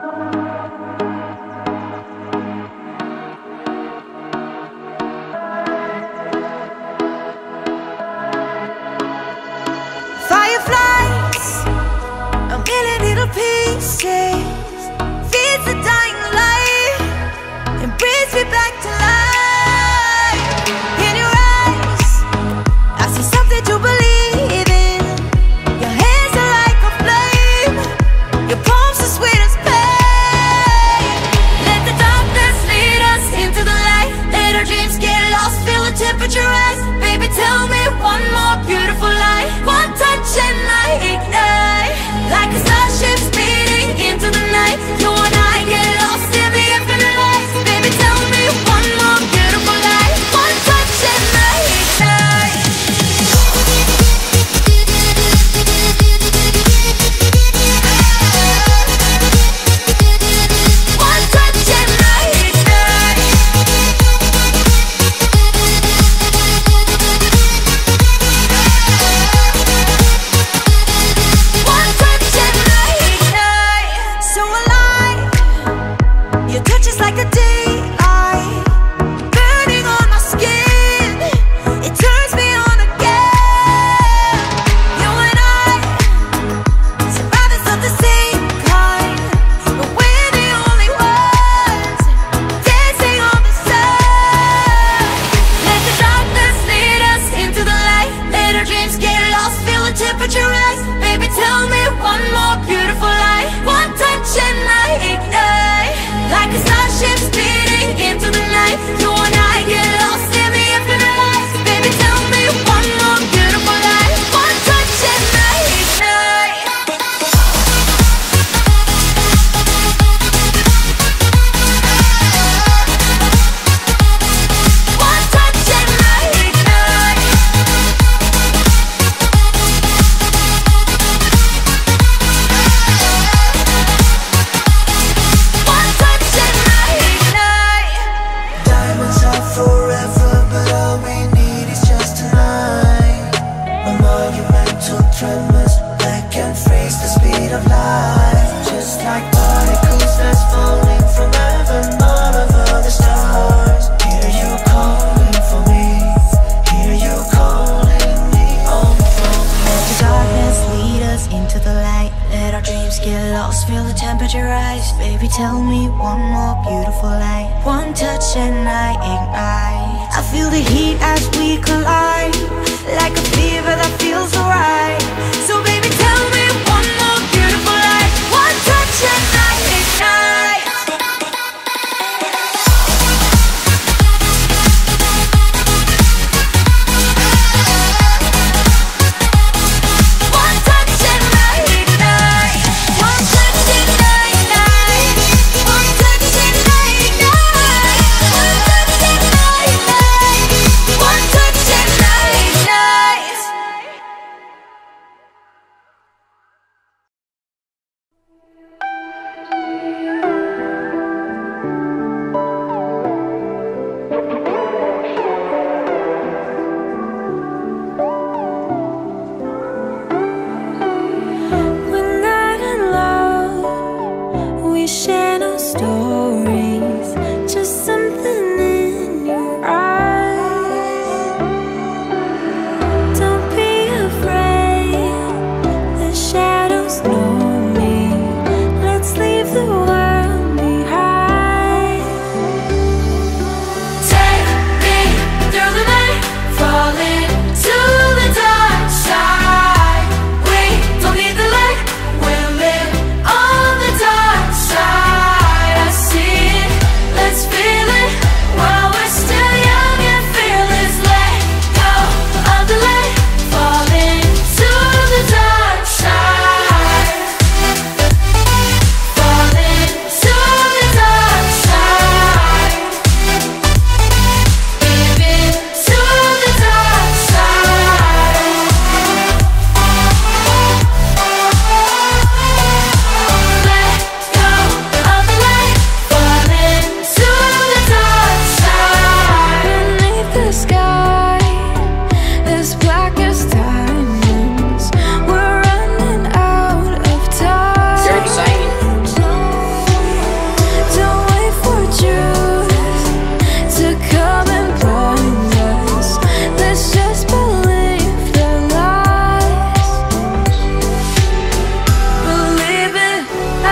Fireflies, a million little pieces, feeds the dying light and brings me back to life. In your eyes, I see something to believe in. Your hands are like a flame, your palms are sweet as pain. Let the darkness lead us into the light. Let our dreams get lost, feel the temperature rise. Baby, tell me one more beautiful light. One touch and I ignite, like a starship speeding into the night. You and I get lost in the infinite light. Baby, tell me one more beautiful light. One touch and I ignite. One touch and I ignite. One touch and I ignite. So alive, your touch is like a daylight, burning on my skin. It turns me on again. You and I, survivors of the same kind, but we're the only ones dancing on the sun. Let the darkness lead us into the light. Let our dreams get lost, feel the temperature rise. Baby, tell me one more beautiful light. One touch and I ignite, like a starship speeding into the night. You and I get lost in the infinite light. Baby, tell me one more beautiful light. One touch and I ignite. One touch and I ignite. One touch and I ignite. Diamonds are forever, but all we need is just tonight. My monumental tremors that can freeze the speed of light. Just like particles that's falling from heaven, out of other stars. Hear you calling for me, hear you calling me over. Let the darkness lead us into the light. Let our dreams get lost, feel the temperature rise. Baby, tell me one more beautiful light. One touch and I ignite. I feel the heat as we collide, like a fever that feels alright. So baby, tell me one more beautiful light. One touch and I ignite. One touch and I ignite. One touch and I ignite. One touch and I ignite. One touch and I ignite. One touch and I ignite.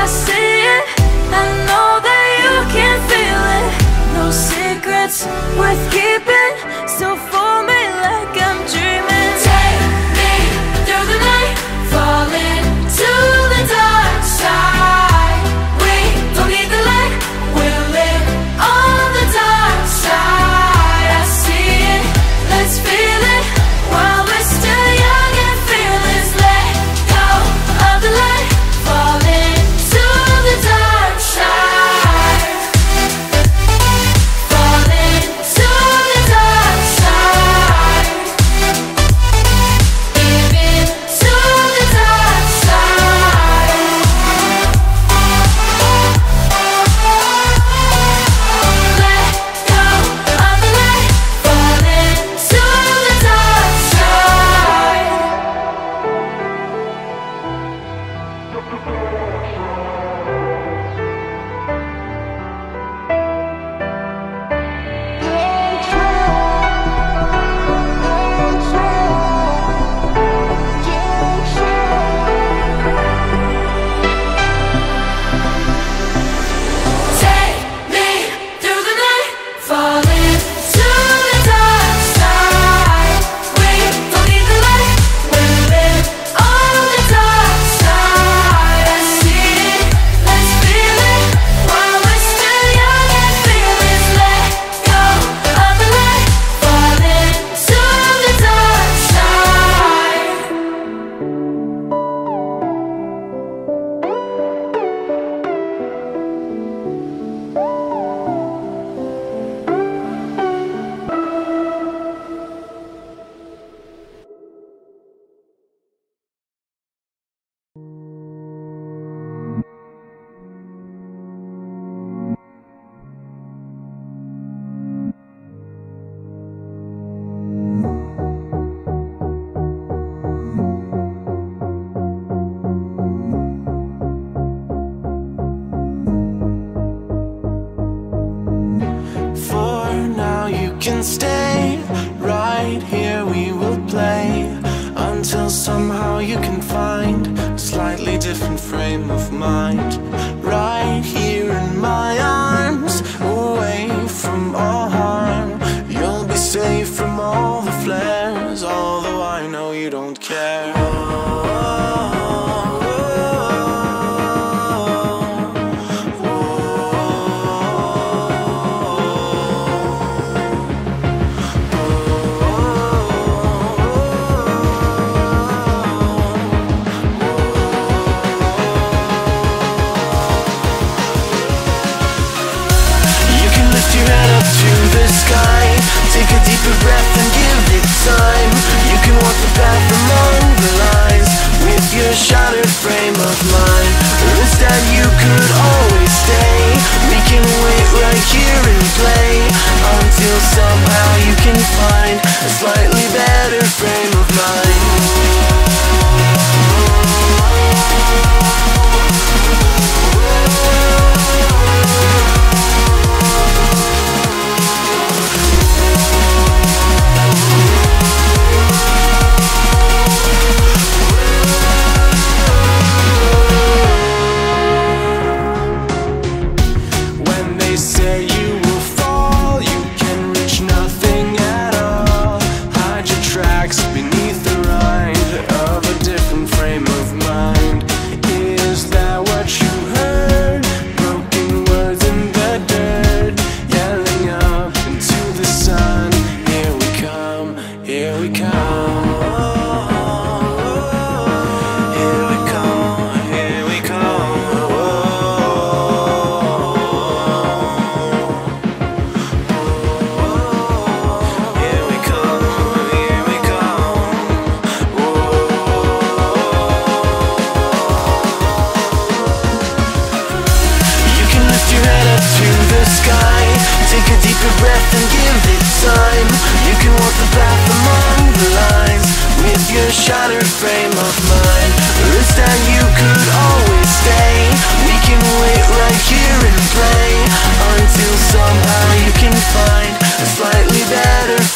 see it, I know that you can feel it. No secrets worth keeping, so for me like I'm dreaming. Take me through the night, falling to the dark side. We don't need the light, we'll live on the dark side. I see it, let's feel it, while we're still young and fearless. Let go of the light, falling to the dark side. Falling to the dark side. Even to the dark side. Let go of the light, falling to the dark side. Take me through the night, falling to the dark side. We don't need the light, we'll live on the dark side. I see it, let's feel it, while we're still young and fearless. Let go of the light, falling to the dark side. For now you can stay right here, we will play until somehow you can find a slightly different frame of mind. Right here in my arms, away from all harm, you'll be safe from all the flares, although I know you don't care. Take a deeper breath and give it time. You can walk the path among the lines with your shattered frame of mind. Or instead you could always stay. We can wait right here and play until somehow you can find a slightly better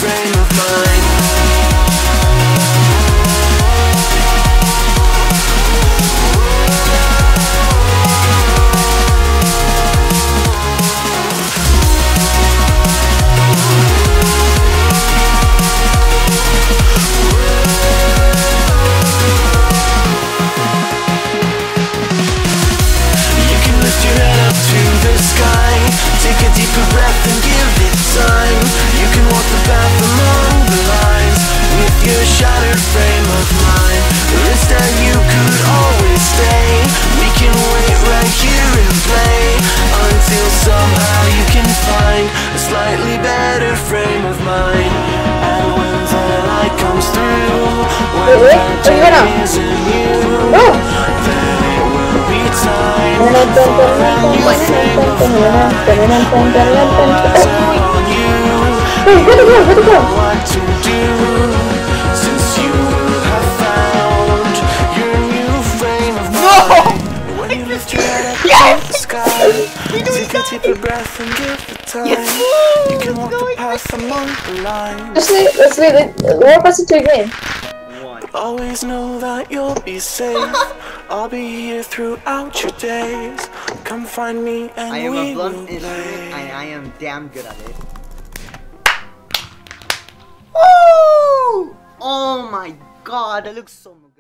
frame of mind. Always know that you'll be safe. I'll be here throughout your days. Come find me and we will play. I am damn good at it. Woo! Oh my god, that looks so much.